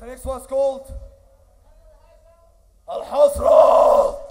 The next one's called Al-Hazred.